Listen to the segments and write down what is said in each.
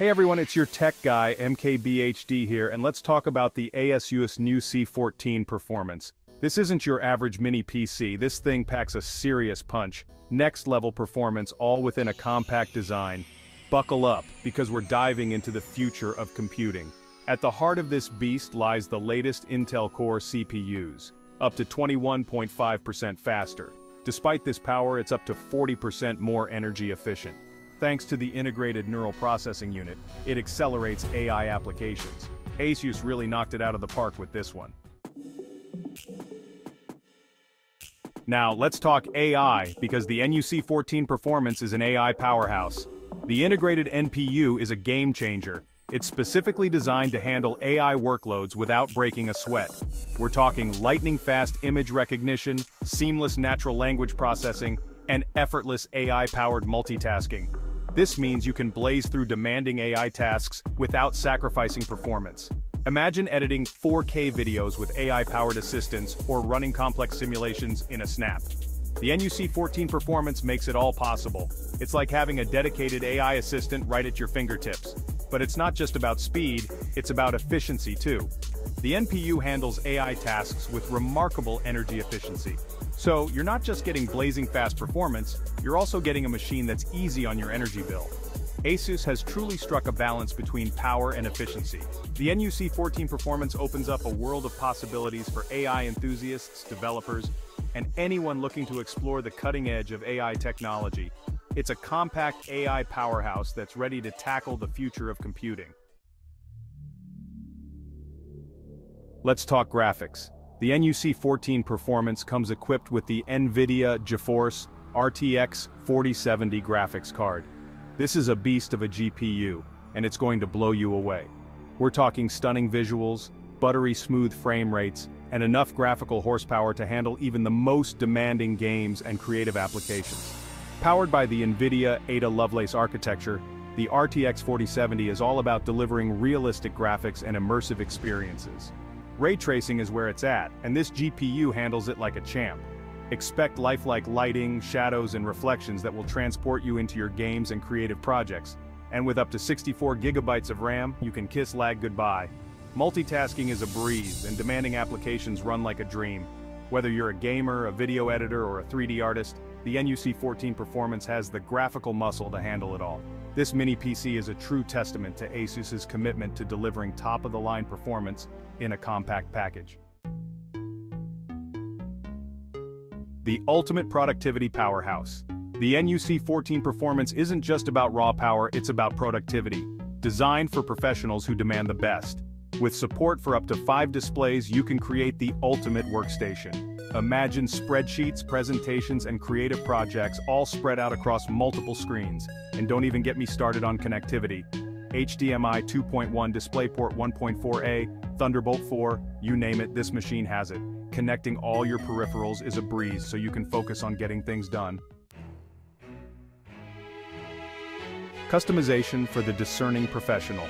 Hey everyone, it's your tech guy, MKBHD here, and let's talk about the ASUS NUC 14 performance. This isn't your average mini PC. This thing packs a serious punch. Next level performance, all within a compact design. Buckle up, because we're diving into the future of computing. At the heart of this beast lies the latest Intel Core CPUs, up to 21.5% faster. Despite this power, it's up to 40% more energy efficient. Thanks to the integrated neural processing unit, it accelerates AI applications. ASUS really knocked it out of the park with this one. Now, let's talk AI, because the NUC 14 performance is an AI powerhouse. The integrated NPU is a game changer. It's specifically designed to handle AI workloads without breaking a sweat. We're talking lightning-fast image recognition, seamless natural language processing, and effortless AI-powered multitasking. This means you can blaze through demanding AI tasks without sacrificing performance. Imagine editing 4K videos with AI-powered assistance or running complex simulations in a snap. The NUC 14 performance makes it all possible. It's like having a dedicated AI assistant right at your fingertips. But it's not just about speed, it's about efficiency too. The NPU handles AI tasks with remarkable energy efficiency. So, you're not just getting blazing fast performance, you're also getting a machine that's easy on your energy bill. ASUS has truly struck a balance between power and efficiency. The NUC 14 performance opens up a world of possibilities for AI enthusiasts, developers, and anyone looking to explore the cutting edge of AI technology. It's a compact AI powerhouse that's ready to tackle the future of computing. Let's talk graphics. The NUC 14 performance comes equipped with the NVIDIA GeForce RTX 4070 graphics card. This is a beast of a GPU, and it's going to blow you away. We're talking stunning visuals, buttery smooth frame rates, and enough graphical horsepower to handle even the most demanding games and creative applications. Powered by the NVIDIA Ada Lovelace architecture, the RTX 4070 is all about delivering realistic graphics and immersive experiences. Ray tracing is where it's at, and this GPU handles it like a champ. Expect lifelike lighting, shadows, and reflections that will transport you into your games and creative projects. And with up to 64 gigabytes of RAM, you can kiss lag goodbye. Multitasking is a breeze, and demanding applications run like a dream. Whether you're a gamer, a video editor, or a 3D artist, the NUC 14 performance has the graphical muscle to handle it all. This mini PC is a true testament to ASUS's commitment to delivering top-of-the-line performance in a compact package. The ultimate productivity powerhouse. The NUC 14 performance isn't just about raw power, it's about productivity, designed for professionals who demand the best. With support for up to 5 displays, you can create the ultimate workstation. Imagine spreadsheets, presentations, and creative projects all spread out across multiple screens. And don't even get me started on connectivity. HDMI 2.1, DisplayPort 1.4a, Thunderbolt 4, you name it, this machine has it. Connecting all your peripherals is a breeze, so you can focus on getting things done. Customization for the discerning professional.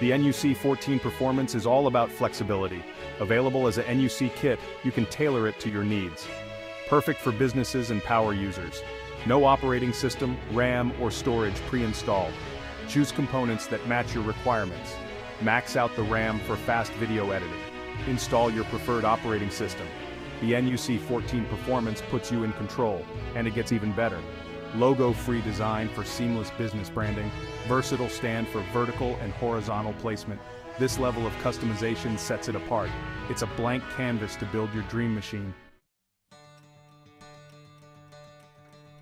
The NUC 14 performance is all about flexibility. Available as a NUC kit, you can tailor it to your needs. Perfect for businesses and power users. No operating system, RAM, or storage pre-installed. Choose components that match your requirements. Max out the RAM for fast video editing. Install your preferred operating system. The NUC 14 performance puts you in control, and it gets even better. Logo-free design for seamless business branding. Versatile stand for vertical and horizontal placement. This level of customization sets it apart. It's a blank canvas to build your dream machine.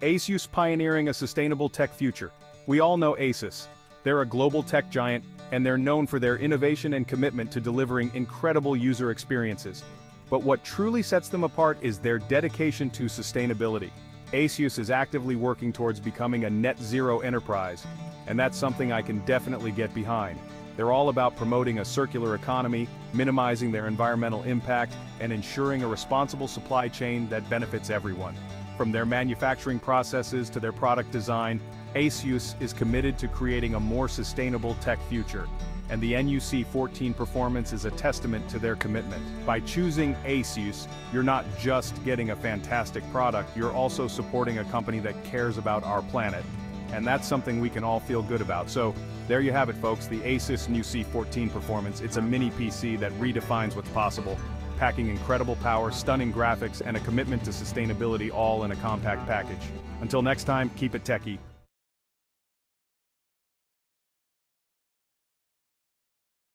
ASUS pioneering a sustainable tech future. We all know ASUS. They're a global tech giant, and they're known for their innovation and commitment to delivering incredible user experiences. But what truly sets them apart is their dedication to sustainability. ASUS is actively working towards becoming a net-zero enterprise, and that's something I can definitely get behind. They're all about promoting a circular economy, minimizing their environmental impact, and ensuring a responsible supply chain that benefits everyone. From their manufacturing processes to their product design, ASUS is committed to creating a more sustainable tech future, and the NUC 14 performance is a testament to their commitment. By choosing ASUS, you're not just getting a fantastic product, you're also supporting a company that cares about our planet. and that's something we can all feel good about. So there you have it, folks, the ASUS NUC 14 performance. It's a mini PC that redefines what's possible, packing incredible power, stunning graphics, and a commitment to sustainability all in a compact package. Until next time, keep it techie.